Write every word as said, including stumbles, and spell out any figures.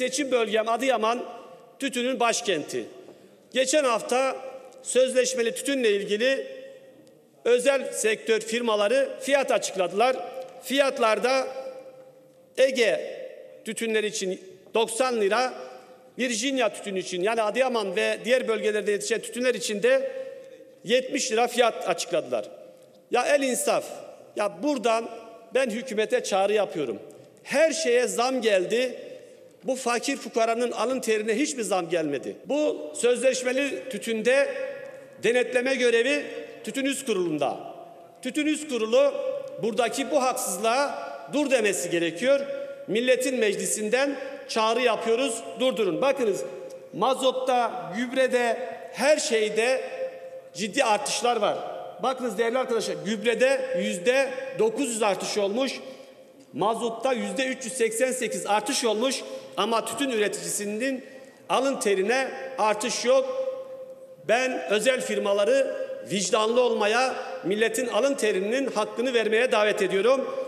seçim bölgem Adıyaman, tütünün başkenti. Geçen hafta sözleşmeli tütünle ilgili özel sektör firmaları fiyat açıkladılar. Fiyatlarda Ege tütünleri için doksan lira, Virginia tütünü için yani Adıyaman ve diğer bölgelerde yetişen tütünler için de yetmiş lira fiyat açıkladılar. Ya el insaf, ya buradan ben hükümete çağrı yapıyorum. Her şeye zam geldi. Bu fakir fukaranın alın terine hiçbir zam gelmedi. Bu sözleşmeli tütünde denetleme görevi Tütünüz Kurulu'nda. Tütünüz Kurulu buradaki bu haksızlığa dur demesi gerekiyor. Milletin meclisinden çağrı yapıyoruz. Durdurun. Bakınız mazotta, gübrede, her şeyde ciddi artışlar var. Bakınız değerli arkadaşlar, gübrede yüzde dokuz yüz artış olmuş. Mazutta yüzde üç yüz seksen sekiz artış olmuş ama tütün üreticisinin alın terine artış yok. Ben özel firmaları vicdanlı olmaya, milletin alın terinin hakkını vermeye davet ediyorum.